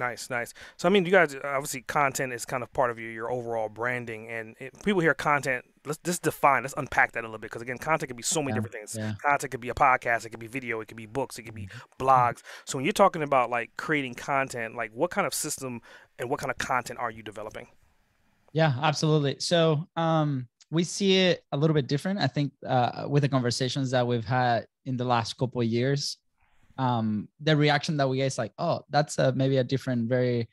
Nice, nice. So, I mean, you guys, obviously, content is kind of part of your overall branding. And people hear content, let's unpack that a little bit. Because, again, content can be so many different things. Yeah. Content could be a podcast. It could be video. It could be books. It could be blogs. So when you're talking about, like, creating content, like, what kind of system and what kind of content are you developing? Yeah, absolutely. So we see it a little bit different, I think, with the conversations that we've had in the last couple of years. The reaction that we get is like, oh, that's maybe a different, very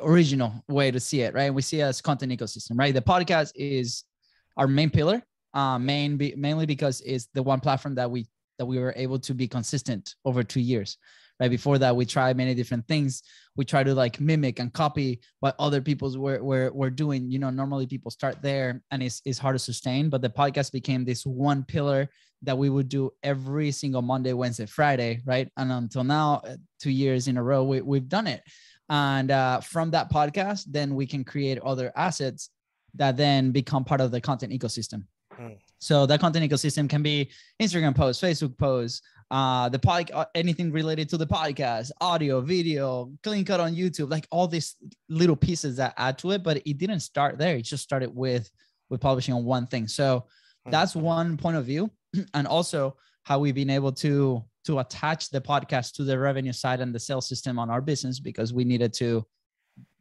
original way to see it, right? We see it as content ecosystem, right? The podcast is our main pillar, mainly because it's the one platform that we were able to be consistent over 2 years. Right before that, we tried many different things. We try to like mimic and copy what other people's were doing. You know, normally people start there and it's hard to sustain, but the podcast became this one pillar that we would do every single Monday, Wednesday, Friday, right? And until now, 2 years in a row, we've done it. And from that podcast, then we can create other assets that then become part of the content ecosystem. Mm. So that content ecosystem can be Instagram posts, Facebook posts, anything related to the podcast, audio, video, clean cut on YouTube, like all these little pieces that add to it. But it didn't start there. It just started with publishing on one thing. So that's one point of view. And also how we've been able to attach the podcast to the revenue side and the sales system on our business, because we needed to,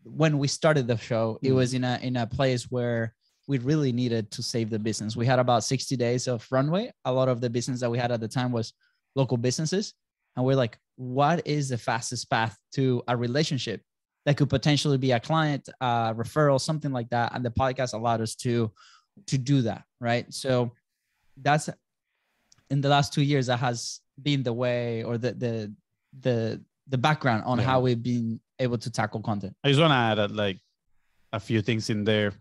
when we started the show, it was in a place where we really needed to save the business. We had about 60 days of runway. A lot of the business that we had at the time was local businesses. And we're like, what is the fastest path to a relationship that could potentially be a client, referral, something like that? And the podcast allowed us to do that. Right. So that's in the last 2 years, that has been the way, or the background on how we've been able to tackle content. I just want to add like a few things in there.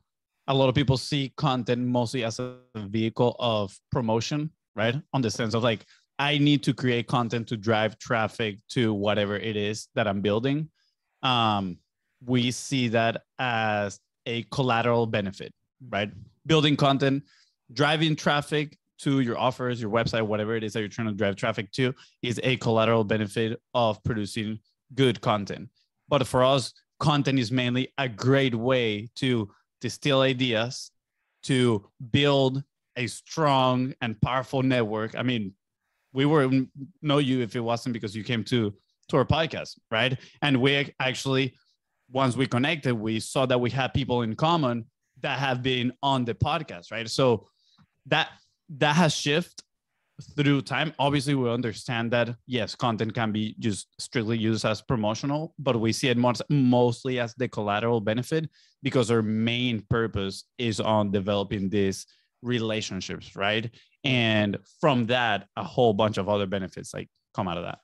A lot of people see content mostly as a vehicle of promotion, right? On the sense of like, I need to create content to drive traffic to whatever it is that I'm building. We see that as a collateral benefit, right? Building content, driving traffic to your offers, your website, whatever it is that you're trying to drive traffic to is a collateral benefit of producing good content. But for us, content is mainly a great way to distill ideas, to build a strong and powerful network. I mean, we wouldn't know you if it wasn't because you came to our podcast, right? And we actually, once we connected, we saw that we had people in common that have been on the podcast, right? So that has shifted through time. Obviously, we understand that, yes, content can be just strictly used as promotional, but we see it mostly as the collateral benefit because our main purpose is on developing this relationships, right? And from that, a whole bunch of other benefits like come out of that.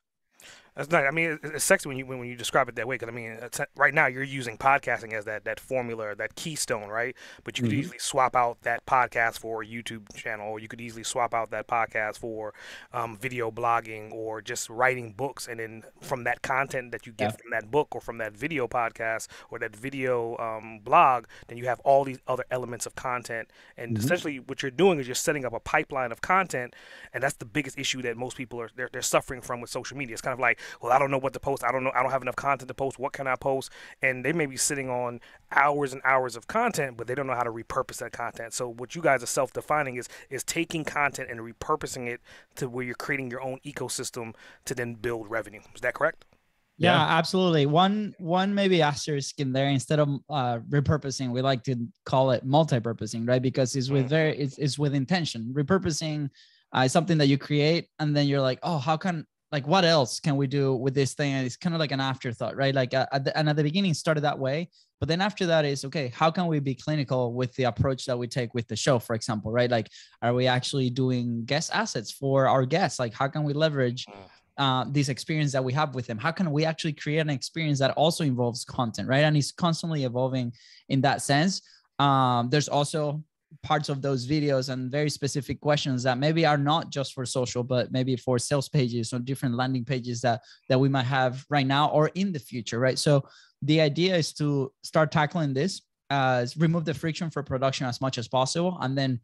That's nice. I mean, it's sexy when you describe it that way, because I mean, right now you're using podcasting as that formula, that keystone, right? But you could easily swap out that podcast for a YouTube channel, or you could easily swap out that podcast for video blogging, or just writing books. And then from that content that you get from that book, or from that video podcast, or that video blog, then you have all these other elements of content. And essentially, what you're doing is you're setting up a pipeline of content, and that's the biggest issue that most people are they're suffering from with social media. It's kind of like, well, I don't know what to post. I don't have enough content to post. What can I post? And they may be sitting on hours and hours of content, but they don't know how to repurpose that content. So what you guys are self-defining is taking content and repurposing it to where you're creating your own ecosystem to then build revenue. Is that correct? Yeah, absolutely. One maybe asterisk in there. Instead of repurposing, we like to call it multipurposing, right? Because it's with intention. Repurposing is something that you create, and then you're like, oh, how can like, what else can we do with this thing? And it's kind of like an afterthought, right? Like and at the beginning started that way, but then after that is, okay, how can we be clinical with the approach that we take with the show, for example, right? Like, are we actually doing guest assets for our guests? Like, how can we leverage this experience that we have with them? How can we actually create an experience that also involves content, right? And it's constantly evolving in that sense. There's also parts of those videos and very specific questions that maybe are not just for social, but maybe for sales pages or different landing pages that we might have right now or in the future, right? So the idea is to start tackling this, remove the friction for production as much as possible. And then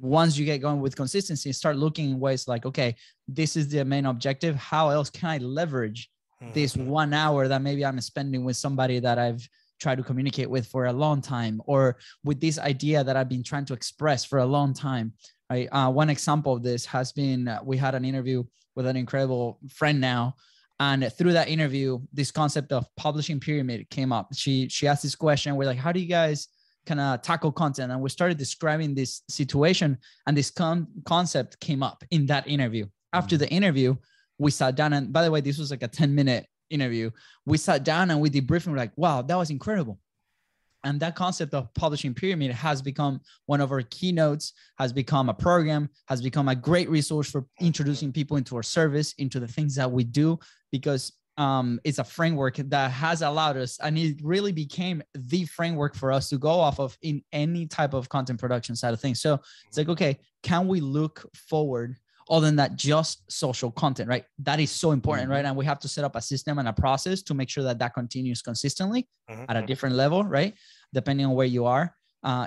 once you get going with consistency, start looking in ways like, okay, this is the main objective. How else can I leverage this 1 hour that maybe I'm spending with somebody that I've tried to communicate with for a long time, or with this idea that I've been trying to express for a long time. Right? One example of this has been, we had an interview with an incredible friend now. And through that interview, this concept of publishing pyramid came up. She asked this question. We're like, how do you guys kind of tackle content? And we started describing this situation, and this concept came up in that interview. After the interview, we sat down, and by the way, this was like a 10-minute interview. We sat down and we debriefed, and we're like, wow, that was incredible. And that concept of publishing pyramid has become one of our keynotes, has become a program, has become a great resource for introducing people into our service, into the things that we do, because it's a framework that has allowed us, and it really became the framework for us to go off of in any type of content production side of things. So it's like, okay, can we look forward other than that, just social content, right? That is so important, right? And we have to set up a system and a process to make sure that that continues consistently at a different level, right? Depending on where you are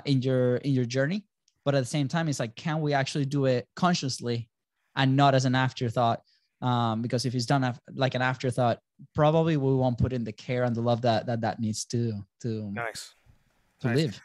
in your journey. But at the same time, it's like, can we actually do it consciously and not as an afterthought? Because if it's done like an afterthought, probably we won't put in the care and the love that needs to live.